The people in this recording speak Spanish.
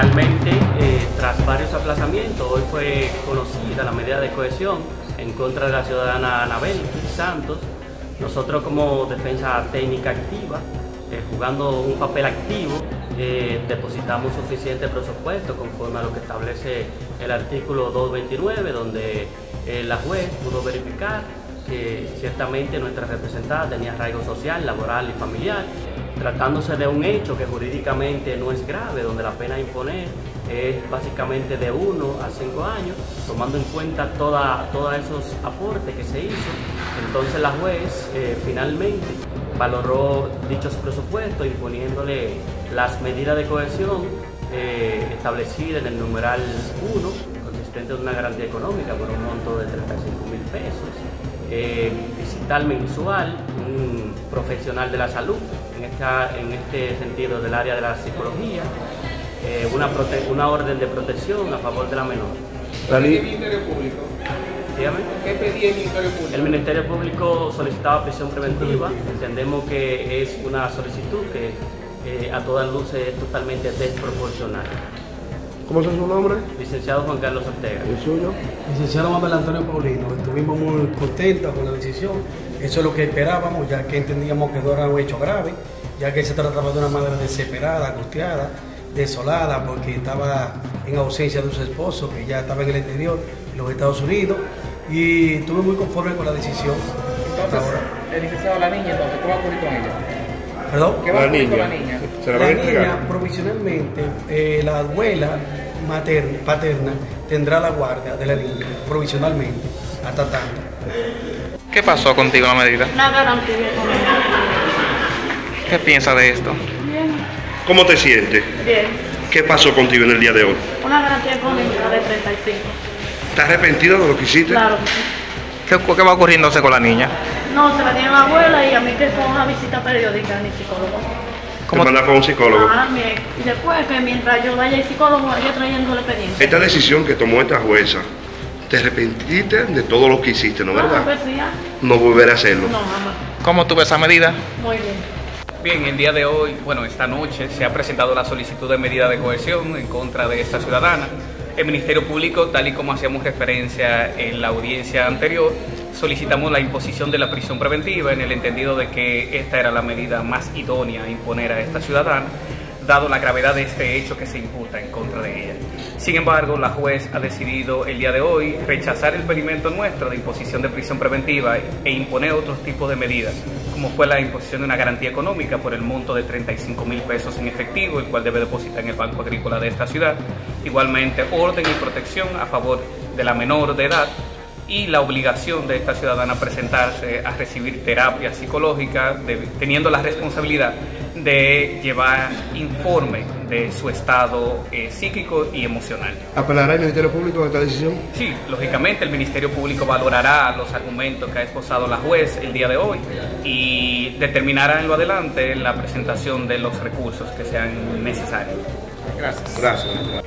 Finalmente, tras varios aplazamientos, hoy fue conocida la medida de cohesión en contra de la ciudadana Ana Belkis Santos. Nosotros, como defensa técnica activa, jugando un papel activo, depositamos suficiente presupuesto conforme a lo que establece el artículo 229, donde la juez pudo verificar que ciertamente nuestra representada tenía arraigo social, laboral y familiar, tratándose de un hecho que jurídicamente no es grave, donde la pena a imponer es básicamente de 1 a 5 años, tomando en cuenta todos esos aportes que se hizo. Entonces la juez finalmente valoró dichos presupuestos imponiéndole las medidas de cohesión establecidas en el numeral 1, consistente en una garantía económica por un monto de 35.000 pesos, visitar mensual, un profesional de la salud, en este sentido del área de la psicología, una orden de protección a favor de la menor. ¿El Ministerio Público? Dígame. ¿Qué pedía el Ministerio Público? El Ministerio Público solicitaba prisión preventiva. Entendemos que es una solicitud que a todas luces es totalmente desproporcional. ¿Cómo es su nombre? Licenciado Juan Carlos Ortega. ¿El suyo? Licenciado Manuel Antonio Paulino. Estuvimos muy contentos con la decisión. Eso es lo que esperábamos, ya que entendíamos que no era un hecho grave, ya que se trataba de una madre desesperada, angustiada, desolada, porque estaba en ausencia de su esposo, que ya estaba en el exterior, en los Estados Unidos, y estuve muy conforme con la decisión. Entonces, el licenciado, la niña, entonces, ¿qué va a ocurrir con ella? ¿Perdón? ¿Qué va a ocurrir con la niña? ¿Se la van a entregar? La niña, provisionalmente, la abuela paterna tendrá la guardia de la niña, provisionalmente, hasta tanto. ¿Qué pasó contigo la medida? Una garantía económica. ¿Qué piensas de esto? Bien. ¿Cómo te sientes? Bien. ¿Qué pasó contigo en el día de hoy? Una garantía económica de 35. ¿Estás arrepentido de lo que hiciste? Claro. ¿Qué va ocurriéndose con la niña? No, se la tiene la abuela y a mí que fue una visita periódica a mi psicólogo. ¿Cómo te mandas con un psicólogo? Ah, bien. Y después, que mientras yo vaya al psicólogo, vaya trayendo la experiencia. Esta decisión que tomó esta jueza, ¿te arrepentiste de todo lo que hiciste, no, verdad? Pues sí, ya. No volveré a hacerlo. No, mamá. ¿Cómo tuve esa medida? Muy bien. Bien, el día de hoy, bueno, esta noche, se ha presentado la solicitud de medida de cohesión en contra de esta ciudadana. El Ministerio Público, tal y como hacíamos referencia en la audiencia anterior, solicitamos la imposición de la prisión preventiva en el entendido de que esta era la medida más idónea a imponer a esta ciudadana, dado la gravedad de este hecho que se imputa en contra de ella. Sin embargo, la juez ha decidido el día de hoy rechazar el pedimento nuestro de imposición de prisión preventiva e imponer otros tipos de medidas, como fue la imposición de una garantía económica por el monto de 35.000 pesos en efectivo, el cual debe depositar en el Banco Agrícola de esta ciudad. Igualmente, orden y protección a favor de la menor de edad y la obligación de esta ciudadana a presentarse a recibir terapia psicológica, teniendo la responsabilidad de llevar informe de su estado psíquico y emocional. ¿Apelará el Ministerio Público a esta decisión? Sí, lógicamente el Ministerio Público valorará los argumentos que ha esbozado la juez el día de hoy y determinará en lo adelante la presentación de los recursos que sean necesarios. Gracias. Gracias.